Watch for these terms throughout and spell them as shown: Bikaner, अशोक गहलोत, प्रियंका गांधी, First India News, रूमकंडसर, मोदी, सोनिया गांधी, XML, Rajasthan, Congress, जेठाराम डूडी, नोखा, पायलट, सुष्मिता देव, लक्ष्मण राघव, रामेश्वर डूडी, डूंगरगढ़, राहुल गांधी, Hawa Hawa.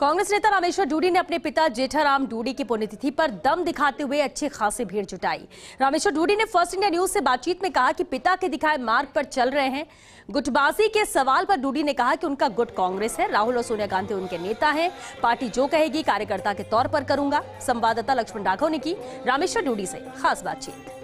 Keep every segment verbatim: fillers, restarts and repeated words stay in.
कांग्रेस नेता रामेश्वर डूडी ने अपने पिता जेठाराम डूडी की पुण्यतिथि पर दम दिखाते हुए अच्छी खासी भीड़ जुटाई। रामेश्वर डूडी ने फर्स्ट इंडिया न्यूज से बातचीत में कहा कि पिता के दिखाए मार्ग पर चल रहे हैं। गुटबाजी के सवाल पर डूडी ने कहा कि उनका गुट कांग्रेस है, राहुल और सोनिया गांधी उनके नेता है, पार्टी जो कहेगी कार्यकर्ता के तौर पर करूंगा। संवाददाता लक्ष्मण राघव ने की रामेश्वर डूडी से खास बातचीत।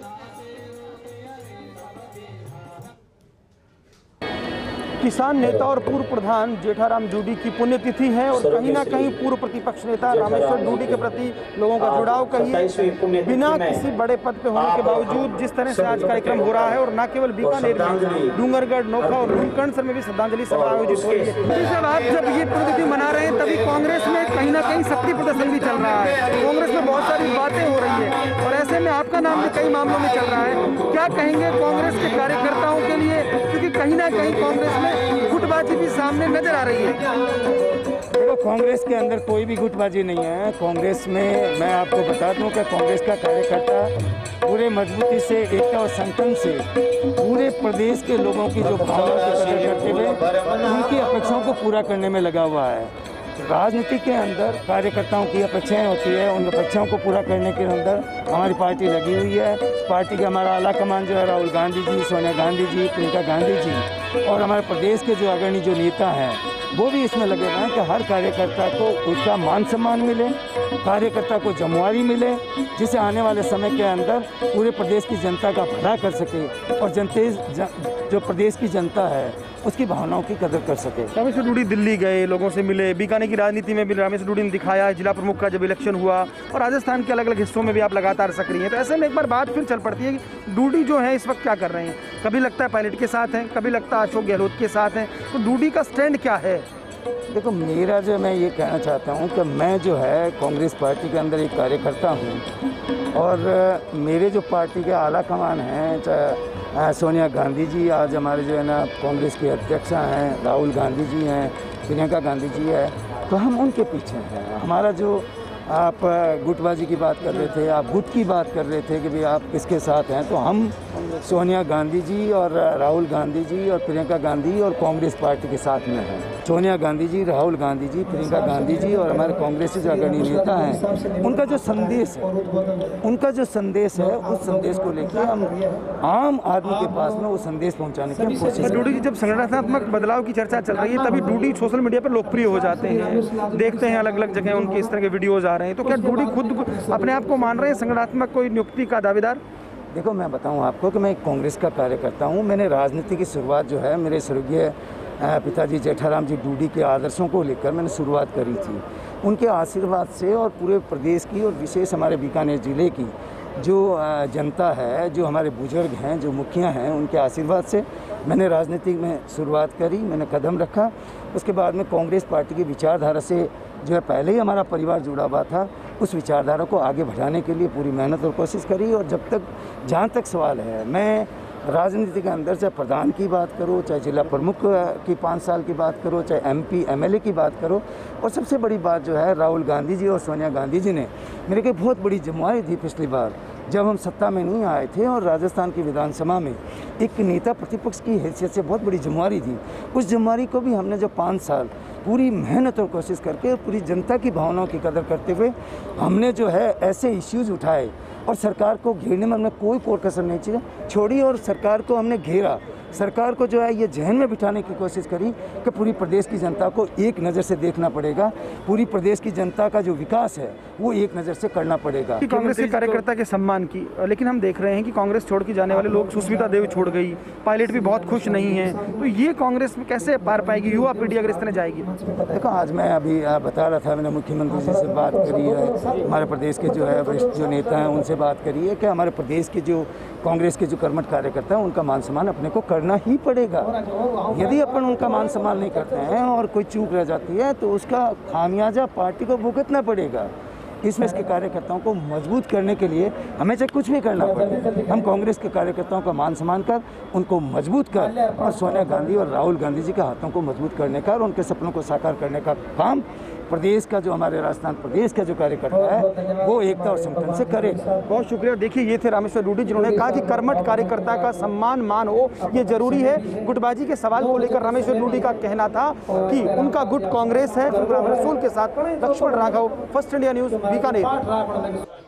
किसान नेता और पूर्व प्रधान जेठाराम डूडी की पुण्यतिथि है और कहीं ना कहीं पूर्व प्रतिपक्ष नेता रामेश्वर डूडी के प्रति लोगों का जुड़ाव कहिए बिना किसी बड़े पद पे होने के बावजूद जिस तरह से आज कार्यक्रम हो रहा है, और न केवल बीकानेर में, डूंगरगढ़, नोखा और रूमकंडसर में भी श्रद्धांजलि सभा आयोजित हो रही है। मोदी साहब, आप जब ये पुण्यतिथि मना रहे हैं तभी कांग्रेस में कहीं ना कहीं शक्ति प्रदर्शन भी चल रहा है, कांग्रेस में बहुत सारी बातें हो रही है और ऐसे में आपका नाम भी कई मामलों में चल रहा है, क्या कहेंगे कांग्रेस के कार्यकर्ताओं के लिए, क्योंकि कहीं ना कहीं कांग्रेस में गुटबाजी भी सामने नजर आ रही है? देखो, कांग्रेस के अंदर कोई भी गुटबाजी नहीं है। कांग्रेस में मैं आपको बता दूं कि कांग्रेस का कार्यकर्ता पूरे मजबूती से, एकता और संगठन से पूरे प्रदेश के लोगों की जो भावना की कदर करते हुए उनकी अपेक्षाओं को पूरा करने में लगा हुआ है। राजनीति के अंदर कार्यकर्ताओं की अपेक्षाएं होती है, उन अपेक्षाओं को पूरा करने के अंदर हमारी पार्टी लगी हुई है। पार्टी का हमारा आला कमान जो है, राहुल गांधी जी, सोनिया गांधी जी, प्रियंका गांधी जी और हमारे प्रदेश के जो अग्रणी जो नेता हैं वो भी इसमें लगे हुए हैं कि हर कार्यकर्ता को उसका मान सम्मान मिले, कार्यकर्ता को जमवारी मिले, जिसे आने वाले समय के अंदर पूरे प्रदेश की जनता का भला कर सके और जनते जो प्रदेश की जनता है उसकी भावनाओं की कदर कर सके। रामेश्वर डूडी दिल्ली गए, लोगों से मिले, बीकानेर की राजनीति में भी रामेश्वर डूडी ने दिखाया, जिला प्रमुख का जब इलेक्शन हुआ और राजस्थान के अलग अलग हिस्सों में भी आप लगातार सक्रिय हैं, तो ऐसे में एक बार बात फिर चल पड़ती है कि डूडी जो है इस वक्त क्या कर रहे हैं। कभी लगता है पायलट के साथ हैं, कभी लगता है अशोक गहलोत के साथ हैं, तो डूडी का स्टैंड क्या है? देखो, मेरा जो मैं ये कहना चाहता हूँ कि मैं जो है कांग्रेस पार्टी के अंदर एक कार्यकर्ता हूँ और मेरे जो पार्टी के आला कमान हैं, चाहे सोनिया गांधी जी, आज हमारे जो है ना कांग्रेस के अध्यक्ष हैं, राहुल गांधी जी हैं, प्रियंका गांधी जी है, तो हम उनके पीछे हैं। हमारा जो आप गुटबाजी की बात कर रहे थे, आप गुट की बात कर रहे थे कि भाई आप किसके साथ हैं, तो हम सोनिया गांधी जी और राहुल गांधी जी और प्रियंका गांधी और कांग्रेस पार्टी के साथ में हैं। सोनिया गांधी जी, राहुल गांधी जी, प्रियंका गांधी जी और हमारे कांग्रेस के जो अग्रणी नेता हैं उनका जो संदेश है उनका जो संदेश है उस संदेश को लेकर हम आम आदमी के पास में वो संदेश पहुँचाने की कोशिश है। डूडी जी, जब संगठनात्मक बदलाव की चर्चा चल रही है तभी डूडी सोशल मीडिया पर लोकप्रिय हो जाते हैं, देखते हैं अलग अलग जगह उनके इस तरह के वीडियोज रहे हैं, तो क्या डूडी खुद अपने आप को मान रहे हैं संगठनात्मक कोई नियुक्ति का दावेदार? देखो, मैं बताऊं आपको कि मैं एक कांग्रेस का कार्यकर्ता हूं। मैंने राजनीति की शुरुआत जो है मेरे स्वर्गीय पिताजी जेठाराम जी डूडी के आदर्शों को लेकर मैंने शुरुआत करी थी, उनके आशीर्वाद से और पूरे प्रदेश की और विशेष हमारे बीकानेर जिले की जो जनता है, जो हमारे बुजुर्ग हैं, जो मुखिया हैं, उनके आशीर्वाद से मैंने राजनीति में शुरुआत करी, मैंने कदम रखा। उसके बाद में कांग्रेस पार्टी की विचारधारा से जो है पहले ही हमारा परिवार जुड़ा हुआ था, उस विचारधारा को आगे बढ़ाने के लिए पूरी मेहनत और कोशिश करी। और जब तक जहाँ तक सवाल है, मैं राजनीति के अंदर चाहे प्रधान की बात करो, चाहे जिला प्रमुख की पाँच साल की बात करो, चाहे एमपी एमएलए की बात करो, और सबसे बड़ी बात जो है राहुल गांधी जी और सोनिया गांधी जी ने मेरे को बहुत बड़ी जिम्मेदारी दी पिछली बार जब हम सत्ता में नहीं आए थे, और राजस्थान की विधानसभा में एक नेता प्रतिपक्ष की हैसियत से बहुत बड़ी जिम्मेदारी दी। उस जिम्मेदारी को भी हमने जो पाँच साल पूरी मेहनत और कोशिश करके और पूरी जनता की भावनाओं की कदर करते हुए हमने जो है ऐसे इश्यूज उठाए और कसर को घेरने में हमने कोई कोर कसर नहीं छोड़ी और सरकार को हमने घेरा, सरकार को जो है ये जहन में बिठाने की कोशिश करी कि पूरी प्रदेश की जनता को एक नज़र से देखना पड़ेगा, पूरी प्रदेश की जनता का जो विकास है वो एक नज़र से करना पड़ेगा। कांग्रेस के कार्यकर्ता के सम्मान की, लेकिन हम देख रहे हैं कि कांग्रेस छोड़ के जाने वाले लोग, सुष्मिता देव छोड़ गई, पायलट भी बहुत खुश नहीं है, तो ये कांग्रेस में कैसे पार पाएगी युवा पीढ़ी अगर इस तरह जाएगी? देखो, आज मैं अभी बता रहा था, मैंने मुख्यमंत्री जी से बात करी है, हमारे प्रदेश के जो है वरिष्ठ जो नेता हैं उनसे बात करी है कि हमारे प्रदेश के जो कांग्रेस के जो कर्मठ कार्यकर्ता हैं उनका मान सम्मान अपने को करना ही पड़ेगा। यदि अपन उनका मान सम्मान नहीं करते हैं और कोई चूक रह जाती है तो उसका खामियाजा पार्टी को भुगतना पड़ेगा। इसमें इसके कार्यकर्ताओं को मजबूत करने के लिए हमें चाहे कुछ भी करना पड़े, हम कांग्रेस के कार्यकर्ताओं का मान सम्मान कर, उनको मजबूत कर और सोनिया गांधी और राहुल गांधी जी के हाथों को मजबूत करने का और उनके सपनों को साकार करने का काम प्रदेश का जो हमारे राजस्थान प्रदेश का जो कार्यकर्ता है वो एकता और संगठन से करे। बहुत शुक्रिया। देखिए ये थे रामेश्वर डूडी जिन्होंने कहा कि कर्मठ कार्यकर्ता का सम्मान मान हो ये जरूरी है। गुटबाजी के सवाल को लेकर रामेश्वर डूडी का कहना था कि उनका गुट कांग्रेस है। प्रोग्राम रसूल के साथ लक्ष्मण राघव, first India news, Bikaner.